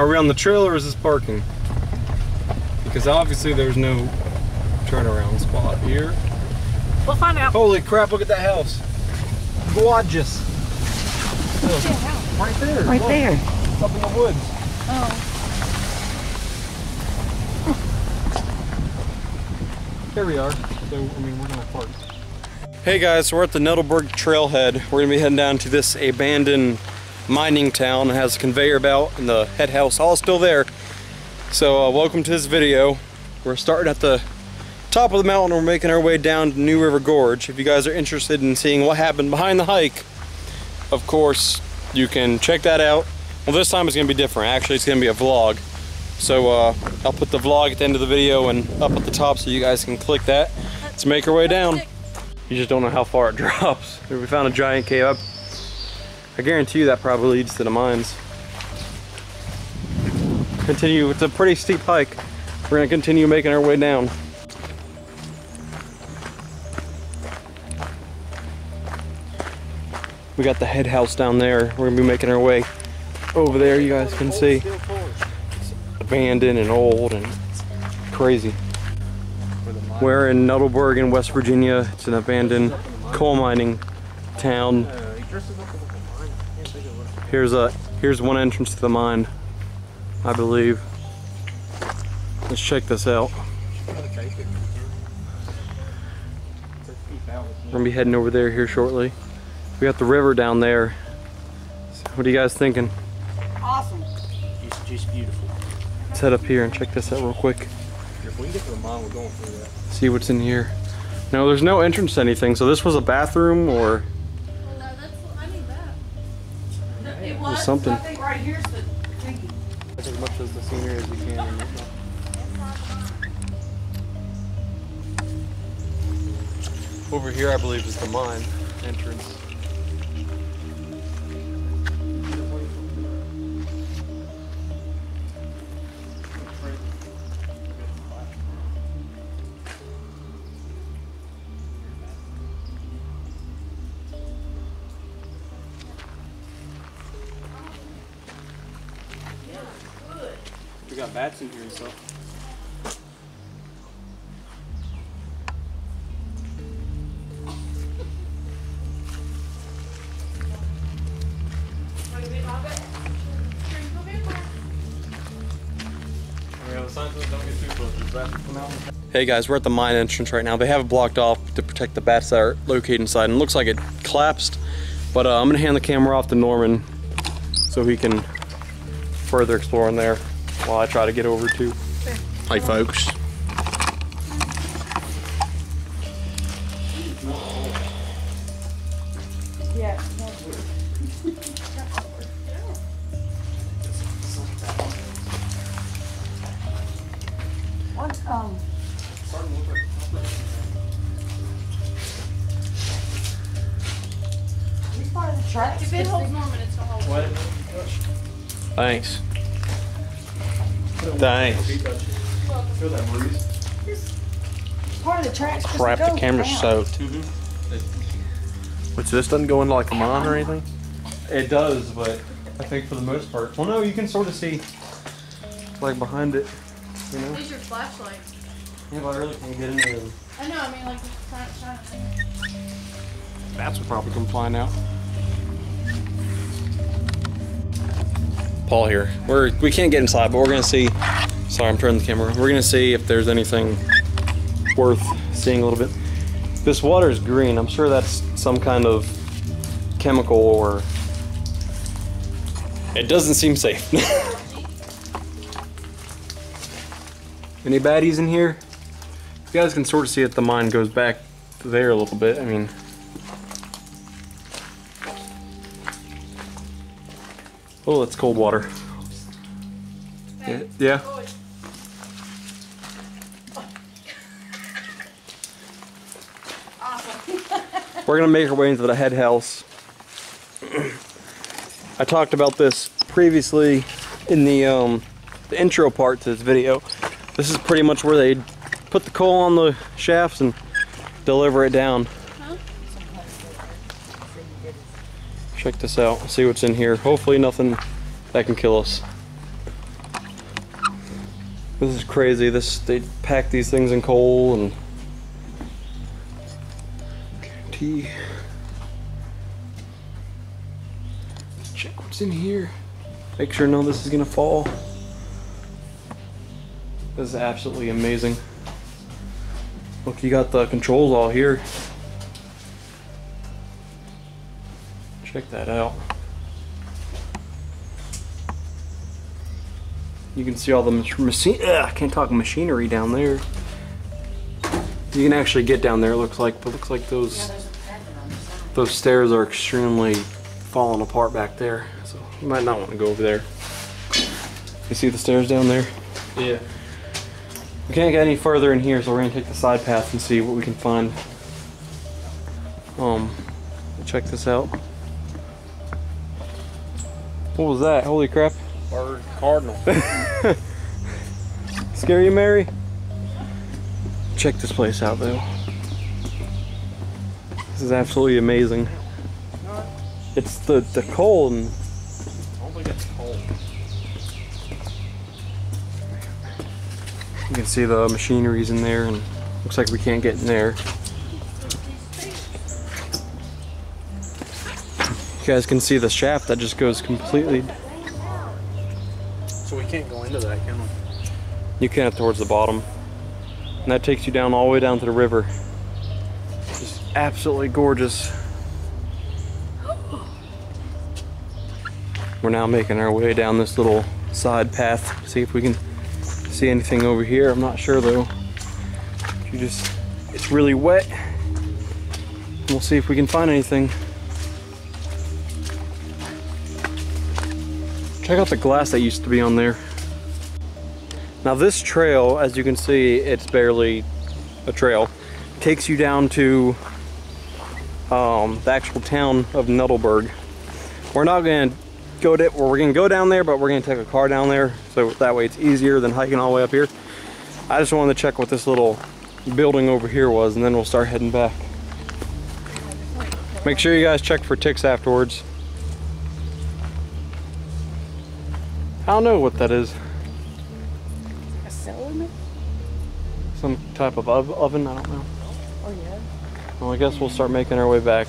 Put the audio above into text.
Are we on the trail or is this parking? Because obviously there's no turnaround spot here. We'll find out. Holy crap, look at that house. Gorgeous. Oh, right there. Right there. It's up in the woods. Oh. There we are. So, I mean, we're going to park. Hey guys, so we're at the Nuttallburg trailhead. We're going to be heading down to this abandoned mining town that has a conveyor belt and the head house all still there. So welcome to this video. We're starting at the top of the mountain. We're making our way down to New River Gorge. If you guys are interested in seeing what happened behind the hike, of course, you can check that out. Well, this time it's going to be different. Actually, it's going to be a vlog. So I'll put the vlog at the end of the video and up at the top so you guys can click that. Let's make our way down. You just don't know how far it drops. We found a giant cave. I guarantee you that probably leads to the mines. Continue, it's a pretty steep hike. We're gonna continue making our way down. We got the head house down there. We're gonna be making our way over there. You guys can see. Abandoned and old and crazy. We're in Nuttallburg in West Virginia. It's an abandoned coal mining town. Here's one entrance to the mine, I believe. Let's check this out. We're gonna be heading over there here shortly. We got the river down there. So what are you guys thinking? Awesome. It's just beautiful. Let's head up here and check this out real quick. If we can get to the mine, we're going through that. See what's in here. No, there's no entrance to anything, so this was a bathroom or... Well, no, that's, I mean that. It was something. I think right here's the thingy. As much as the scenery as you can. And over here, I believe, is the mine entrance. We got bats in here and stuff. Hey guys, we're at the mine entrance right now. They have it blocked off to protect the bats that are located inside, and it looks like it collapsed. But I'm gonna hand the camera off to Norman so he can further explore in there. While I try to get over to. Hey folks. Yeah. What This part of the track. If it holds Norman, it's a whole. What? Thanks. Thanks. Part of the track's crap, the camera's soaked. Which this doesn't go into like a mine or anything? It does, but I think for the most part. Well, no, you can sort of see like behind it. You know? Use your flashlight. Yeah, but I really can't get in there. I know, I mean, like, trying to see. Bats will probably come flying out. Paul here. We can't get inside, but we're gonna see. Sorry, I'm turning the camera. We're gonna see if there's anything worth seeing a little bit. This water is green. I'm sure that's some kind of chemical or. It doesn't seem safe. Any baddies in here? You guys can sort of see if the mine goes back there a little bit. I mean. Oh, that's cold water. Yeah. We're gonna make our way into the head house. I talked about this previously in the intro part to this video. This is pretty much where they put the coal on the shafts and deliver it down. Check this out, see what's in here. Hopefully nothing that can kill us. This is crazy. They pack these things in coal and guarantee. Let's check what's in here. Make sure none of this is gonna fall. This is absolutely amazing. Look, you got the controls all here. Check that out. You can see all the machine. I can't talk machinery down there. You can actually get down there. Looks like, but looks like those stairs are extremely falling apart back there. So you might not want to go over there. You see the stairs down there? Yeah. We can't get any further in here, so we're gonna take the side path and see what we can find. Check this out. What was that? Holy crap! Bird cardinal. Scare you, Mary? Check this place out, though. This is absolutely amazing. It's the coal. And I don't think it's coal. You can see the machinery's in there, and looks like we can't get in there. You guys can see the shaft that just goes completely. So we can't go into that, can we? You can up towards the bottom. And that takes you down all the way down to the river. It's absolutely gorgeous. We're now making our way down this little side path. See if we can see anything over here. I'm not sure though. It's really wet. We'll see if we can find anything. Check out the glass that used to be on there. Now this trail, as you can see, it's barely a trail. It takes you down to the actual town of Nuttallburg. We're not gonna go to, we're gonna go down there, but we're gonna take a car down there, so that way it's easier than hiking all the way up here. I just wanted to check what this little building over here was, and then we'll start heading back. Make sure you guys check for ticks afterwards. I don't know what that is. A cylinder? Some type of oven, I don't know. Oh yeah. Well, I guess we'll start making our way back.